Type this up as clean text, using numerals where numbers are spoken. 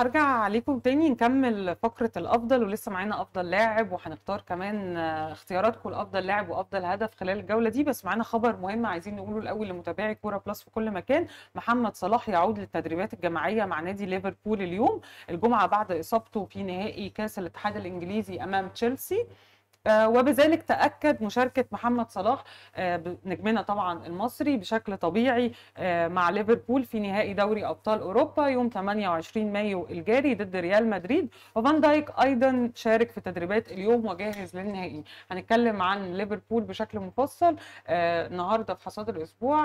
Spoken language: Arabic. هرجع عليكم تاني نكمل فقرة الأفضل، ولسه معانا أفضل لاعب وهنختار كمان اختياراتكم لأفضل لاعب وأفضل هدف خلال الجولة دي. بس معانا خبر مهم عايزين نقوله الأول لمتابعي كورة بلس في كل مكان. محمد صلاح يعود للتدريبات الجماعية مع نادي ليفربول اليوم الجمعة بعد إصابته في نهائي كأس الاتحاد الإنجليزي أمام تشيلسي، وبذلك تأكد مشاركة محمد صلاح نجمنا طبعا المصري بشكل طبيعي مع ليفربول في نهائي دوري أبطال أوروبا يوم 28 مايو الجاري ضد ريال مدريد. وفان دايك أيضا شارك في تدريبات اليوم وجاهز للنهائي. هنتكلم عن ليفربول بشكل مفصل النهارده في حصاد الأسبوع.